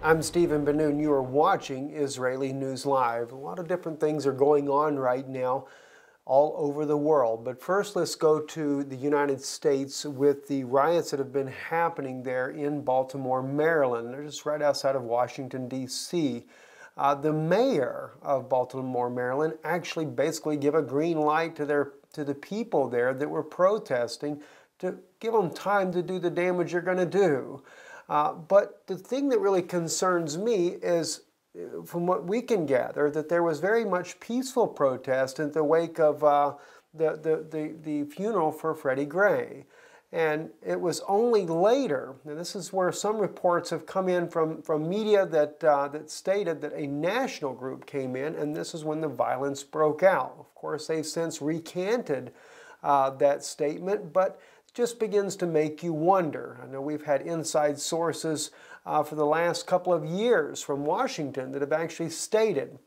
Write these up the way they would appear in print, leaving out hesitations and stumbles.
I'm Stephen Benoon. You are watching Israeli News Live. A lot of different things are going on right now all over the world. But first, let's go to the United States with the riots that have been happening there in Baltimore, Maryland. They're just right outside of Washington, D.C. The mayor of Baltimore, Maryland, actually basically gave a green light to the people there that were protesting to give them time to do the damage you're going to do. But the thing that really concerns me is, from what we can gather, that there was very much peaceful protest in the wake of the funeral for Freddie Gray. And it was only later, and this is where some reports have come in from media that, that stated that a national group came in, and this is when the violence broke out. Of course, they've since recanted that statement, but just begins to make you wonder. I know we've had inside sources for the last couple of years from Washington that have actually stated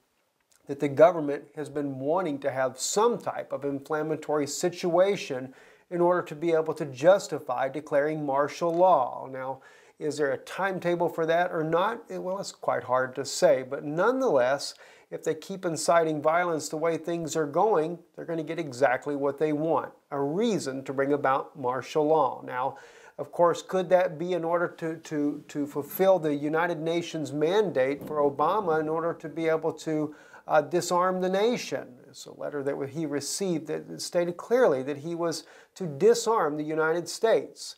that the government has been wanting to have some type of inflammatory situation in order to be able to justify declaring martial law. Now, is there a timetable for that or not? Well, it's quite hard to say, but nonetheless, if they keep inciting violence the way things are going, they're going to get exactly what they want, a reason to bring about martial law. Now, of course, could that be in order to fulfill the United Nations mandate for Obama in order to be able to disarm the nation? It's a letter that he received that stated clearly that he was to disarm the United States.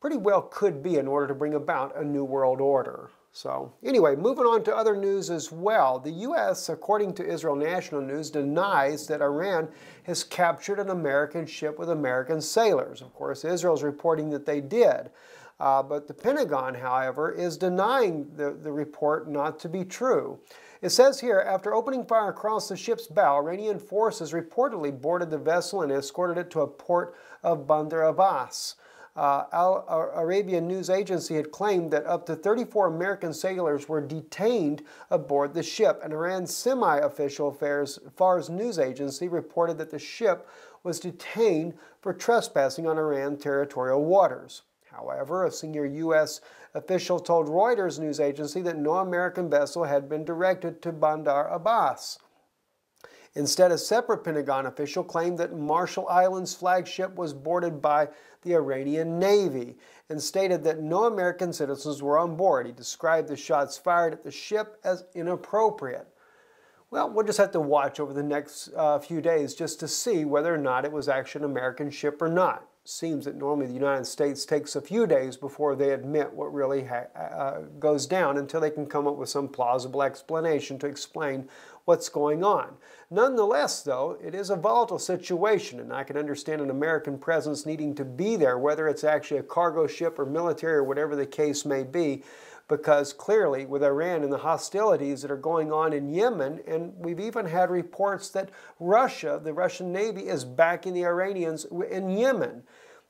Pretty well could be in order to bring about a new world order. So anyway, moving on to other news as well. The U.S., according to Israel National News, denies that Iran has captured an American ship with American sailors. Of course, Israel's reporting that they did. But the Pentagon, however, is denying the report not to be true. It says here, after opening fire across the ship's bow, Iranian forces reportedly boarded the vessel and escorted it to a port of Bandar Abbas. Al Arabian news agency had claimed that up to 34 American sailors were detained aboard the ship. An Iran semi-official Fars news agency reported that the ship was detained for trespassing on Iran territorial waters. However, a senior U.S. official told Reuters news agency that no American vessel had been directed to Bandar Abbas. Instead, a separate Pentagon official claimed that Marshall Islands flagship was boarded by the Iranian Navy and stated that no American citizens were on board. He described the shots fired at the ship as inappropriate. Well, we'll just have to watch over the next few days just to see whether or not it was actually an American ship or not. Seems that normally the United States takes a few days before they admit what really goes down until they can come up with some plausible explanation to explain what's going on. Nonetheless, though, it is a volatile situation, and I can understand an American presence needing to be there, whether it's actually a cargo ship or military or whatever the case may be, because clearly with Iran and the hostilities that are going on in Yemen, and we've even had reports that Russia, the Russian Navy, is backing the Iranians in Yemen.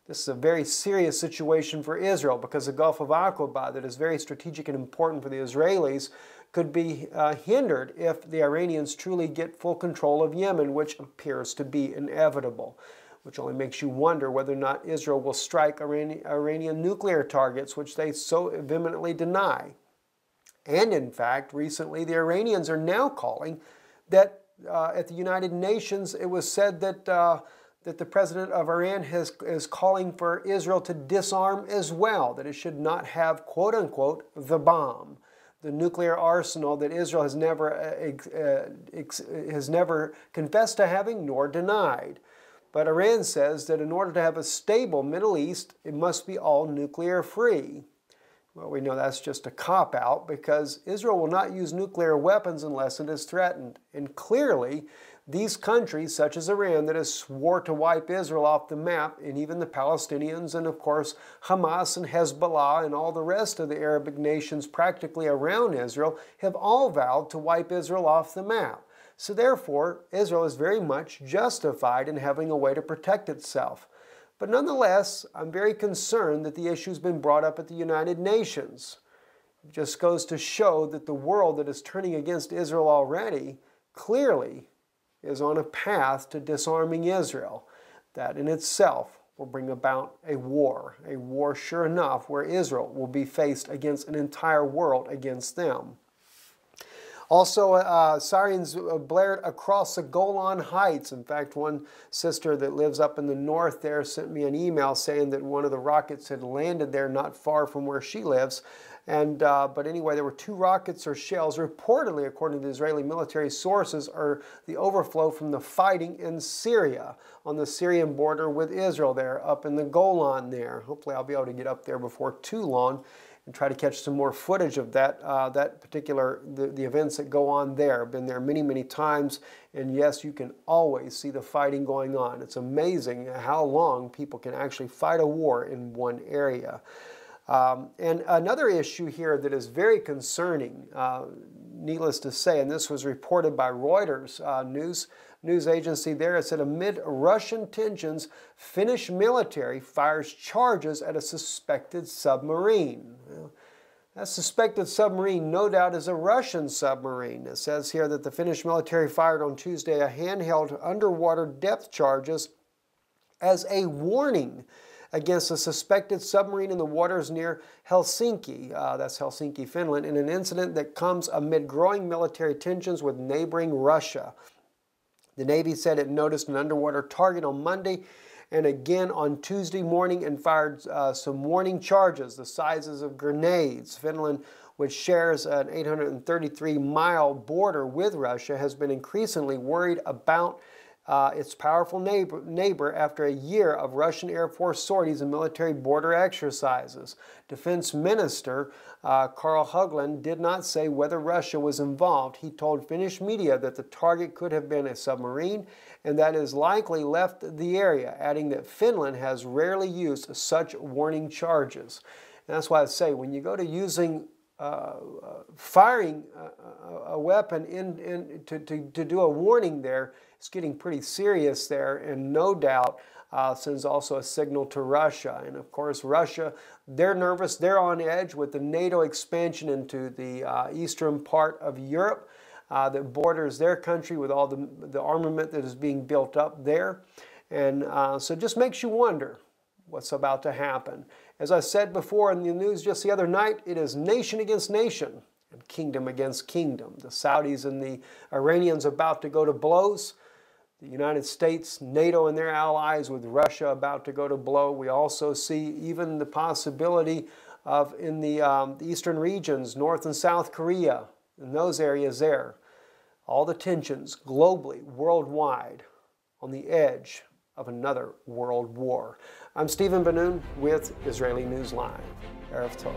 This is a very serious situation for Israel because the Gulf of Aqaba, that is very strategic and important for the Israelis, could be hindered if the Iranians truly get full control of Yemen, which appears to be inevitable, which only makes you wonder whether or not Israel will strike Iranian nuclear targets, which they so vehemently deny. And in fact, recently the Iranians are now calling that at the United Nations it was said that, that the president of Iran is calling for Israel to disarm as well, that it should not have, quote unquote, the bomb, the nuclear arsenal that Israel has never confessed to having nor denied. But Iran says that in order to have a stable Middle East, it must be all nuclear-free. Well, we know that's just a cop-out because Israel will not use nuclear weapons unless it is threatened. And clearly, these countries, such as Iran, that has swore to wipe Israel off the map, and even the Palestinians, and of course Hamas and Hezbollah and all the rest of the Arab nations practically around Israel, have all vowed to wipe Israel off the map. So therefore, Israel is very much justified in having a way to protect itself. But nonetheless, I'm very concerned that the issue has been brought up at the United Nations. It just goes to show that the world that is turning against Israel already clearly is on a path to disarming Israel. That in itself will bring about a war sure enough where Israel will be faced against an entire world against them. Also, sirens blared across the Golan Heights. In fact, one sister that lives up in the north there sent me an email saying that one of the rockets had landed there not far from where she lives. And, but anyway, there were two rockets or shells, reportedly, according to Israeli military sources, are the overflow from the fighting in Syria, on the Syrian border with Israel there, up in the Golan there. Hopefully I'll be able to get up there before too long and try to catch some more footage of that, the events that go on there. Been there many, many times, and yes, you can always see the fighting going on. It's amazing how long people can actually fight a war in one area. And another issue here that is very concerning, needless to say, and this was reported by Reuters news agency there, it said amid Russian tensions, Finnish military fires charges at a suspected submarine. Well, that suspected submarine, no doubt, is a Russian submarine. It says here that the Finnish military fired on Tuesday a handheld underwater depth charges as a warning against a suspected submarine in the waters near Helsinki, that's Helsinki, Finland, in an incident that comes amid growing military tensions with neighboring Russia. The Navy said it noticed an underwater target on Monday and again on Tuesday morning and fired some warning charges, the sizes of grenades. Finland, which shares an 833-mile border with Russia, has been increasingly worried about its powerful neighbor after a year of Russian Air Force sorties and military border exercises. Defense Minister Carl Hugland did not say whether Russia was involved. He told Finnish media that the target could have been a submarine and that is likely left the area, adding that Finland has rarely used such warning charges. And that's why I say when you go to using firing a weapon to do a warning there, it's getting pretty serious there, and no doubt sends also a signal to Russia. And of course, Russia, they're nervous, they're on edge with the NATO expansion into the eastern part of Europe that borders their country with all the armament that is being built up there. And so it just makes you wonder what's about to happen. As I said before in the news just the other night, it is nation against nation and kingdom against kingdom. The Saudis and the Iranians about to go to blows. The United States, NATO and their allies with Russia about to go to blow. We also see even the possibility of in the eastern regions, North and South Korea, in those areas there. All the tensions globally, worldwide, on the edge of another world war. I'm Stephen Benoon with Israeli News Live. Erev Tov.